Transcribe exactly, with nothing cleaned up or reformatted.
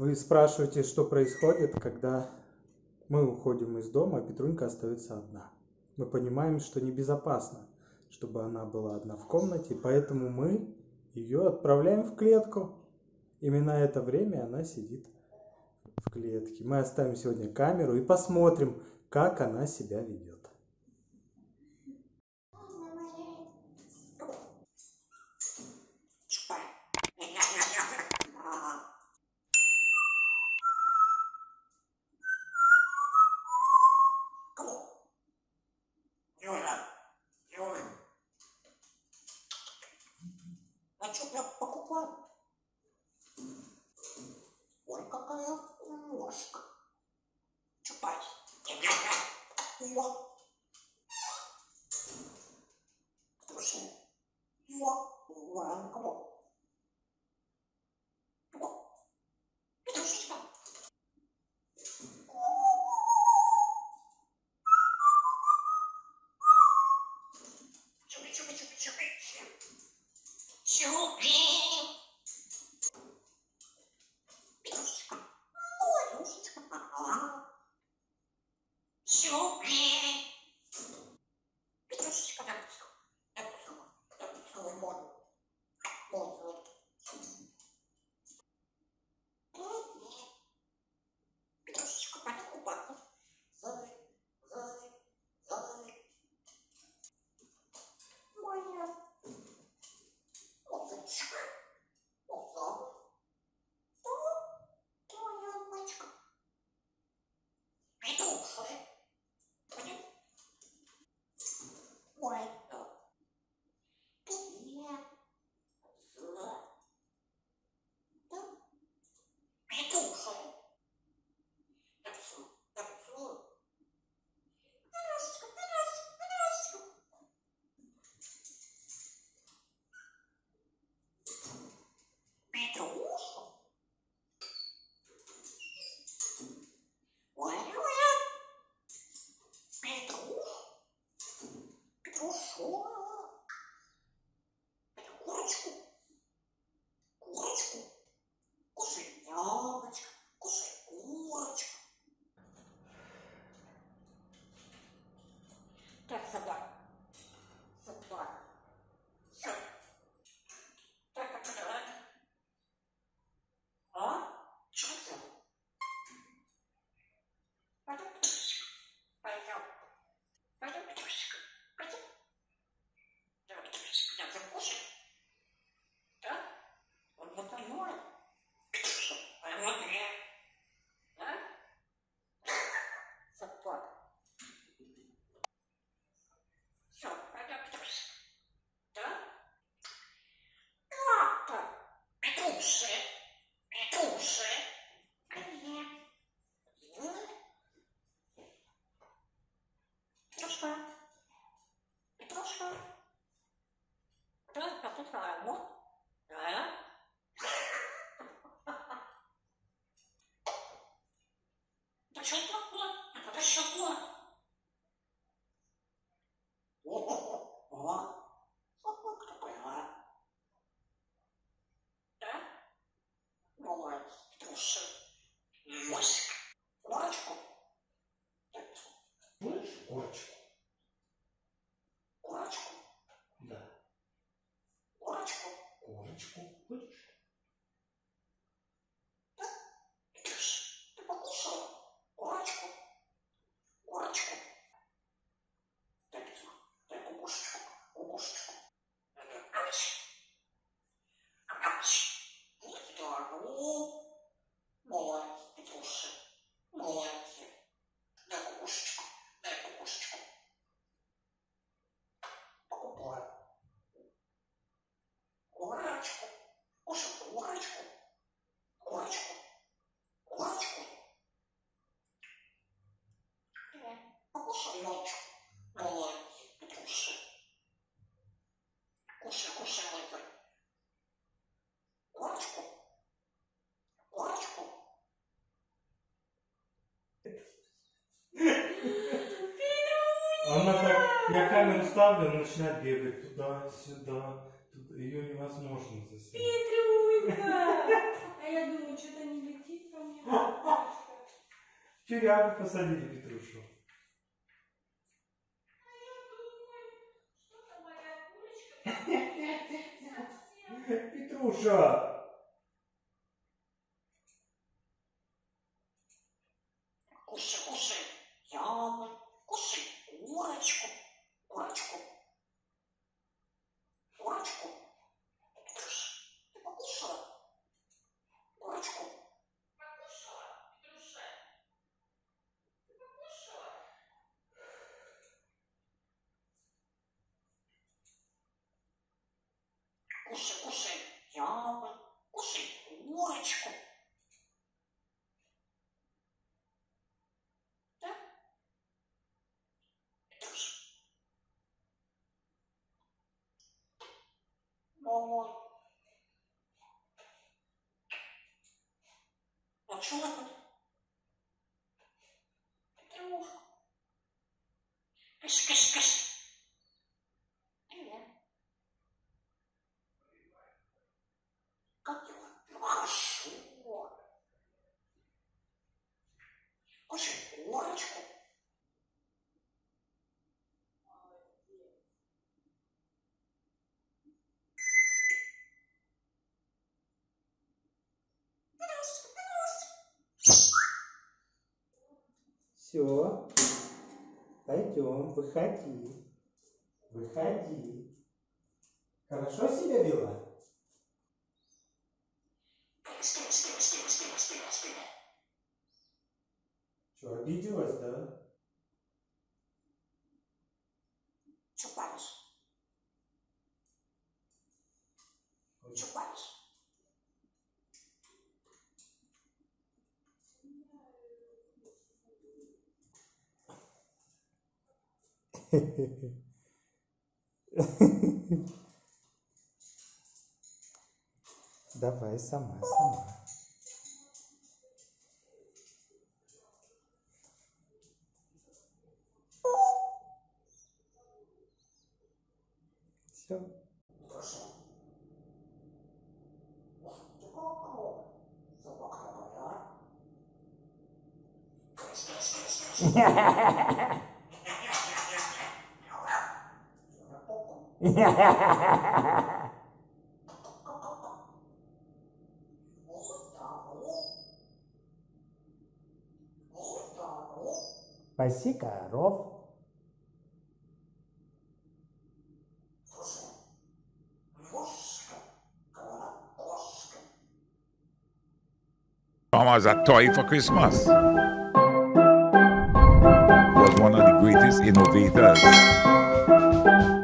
Вы спрашиваете, что происходит, когда мы уходим из дома, а Петрунька остается одна. Мы понимаем, что небезопасно, чтобы она была одна в комнате, поэтому мы ее отправляем в клетку. Именно это время она сидит в клетке. Мы оставим сегодня камеру и посмотрим, как она себя ведет. А что я покупал? Ой, какая ложка. Чупай. Во. Слушай. Во. Во. Во. Слушай, да. Чупай, чупай, чупай, чупай. Чупи! Петушечка! Ой, ушечка! Чупи! Петушечка, да, петушечка! Да, петушечка! Да, петушечка! Мон! Мон, мон! Петушечка, пойду купаться! Зови, зови, зови! Моя! Она так, я камеру ставлю, она начинает бегать туда-сюда, ее невозможно заснять. Петрунька! А я думаю, что-то не летит. Черябы посадили петрушку. Петруша! Кушай, кушай яблоко, кушай курочку, курочку, курочку. Петруша, ты покушала? Курочку. Покушала, Петруша? Ты покушала? Кушай, кушай яблоко, кушай курочку. А что надо? Петрушка. Кыш, кыш, кыш. Привет. Как дела? Ну, хорошо. Кушай курочку. Все, пойдем, выходи, выходи. Хорошо себя вела? Спина, спина, спина, спина, спина, спина. Че, обиделась, да? Че паришь? Че паришь? Давай сама, сама. Все. Ха-ха-ха-ха-ха! Паси коров. Mom has a toy for Christmas. Was one of the greatest innovators.